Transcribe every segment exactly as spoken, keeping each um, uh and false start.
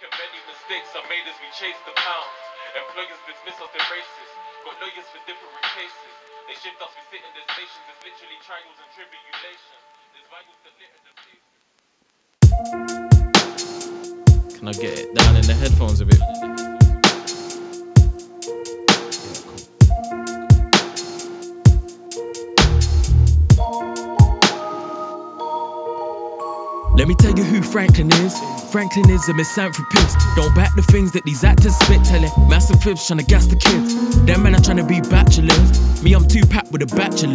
Look at many mistakes I made as we chased the pounds. Employers dismiss us, they're racist. Got lawyers for different cases. They shift us, we sit in their stations. It's literally triangles and tribulations. There's vitals that litter the places. Can I get it down in the headphones a bit? Let me tell you who Franklyn is. Franklyn is a misanthropist. Don't back the things that these actors spit, telling massive fibs, trying to gas the kids. Them men are trying to be bachelors. Me, I'm two Pac with a bachelor.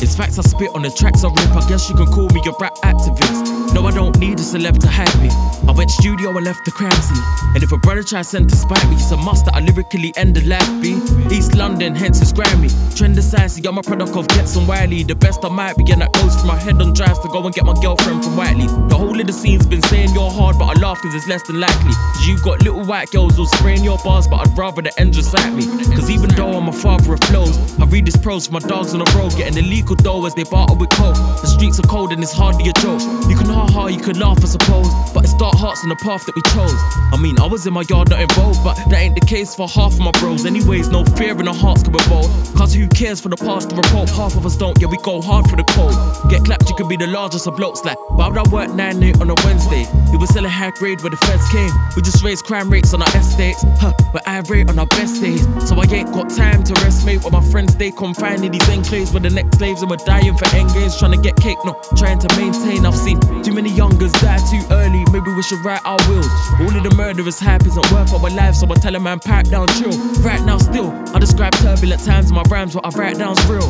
It's facts I spit on the tracks I rip. I guess you can call me a rap activist. No, I don't need a celeb to hype me. I went studio and left the crime scene. And if a brother tries sent to spite me, it's a must that I lyrically end the life, B. East London, hence it's grimy. Trend of science, I'm a product of Getz and Wiley. The best I might be, and that goes from my head on drives to go and get my girlfriend from Whiteley. The whole of the scene's been saying you're hard, but I laugh cause it's less than likely. You got little white girls who'll spraying your bars, but I'd rather the end recite me. Cause even though I'm a father of flows, I read this prose from my dogs on the road, getting illegal dough as they barter with coke. The streets are cold and it's hardly a joke. You can ha-ha, you can laugh I suppose, but it's dark hearts on the path that we chose. I mean, I was in my yard not involved, but that ain't the case for half of my bros. Anyways, no fear in our hearts can revolt, cause who cares for the past to report? Half of us don't, yeah we go hard for the cold. Get clapped, you could be the largest of blokes like, why would I work nine eight on a Wednesday? It was selling high grade where the feds came. We just raised crime rates on our estates, huh, but I rate on our best days. So I ain't got time to rest mate, while my friends stay confined in these enclaves where the next slaves and we're dying for end games, trying to get cake, no, trying to maintain. I've seen too many youngers die too early, maybe we should write our wills. All of the murderous hype isn't worth our lives, so I tell a man pipe down chill. Right now still, I describe turbulent times in my rhymes, what I write down's real.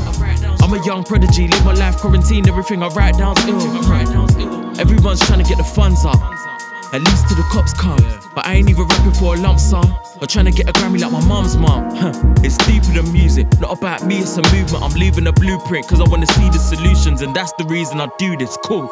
I'm a young prodigy, live my life quarantined, everything I write down's ill. Everyone's trying to get the funds up, at least till the cops come. But I ain't even rapping for a lump sum or trying to get a Grammy like my mum's mum. Huh. It's deeper than music, not about me, it's a movement. I'm leaving a blueprint, cause I wanna see the solutions, and that's the reason I do this, cool.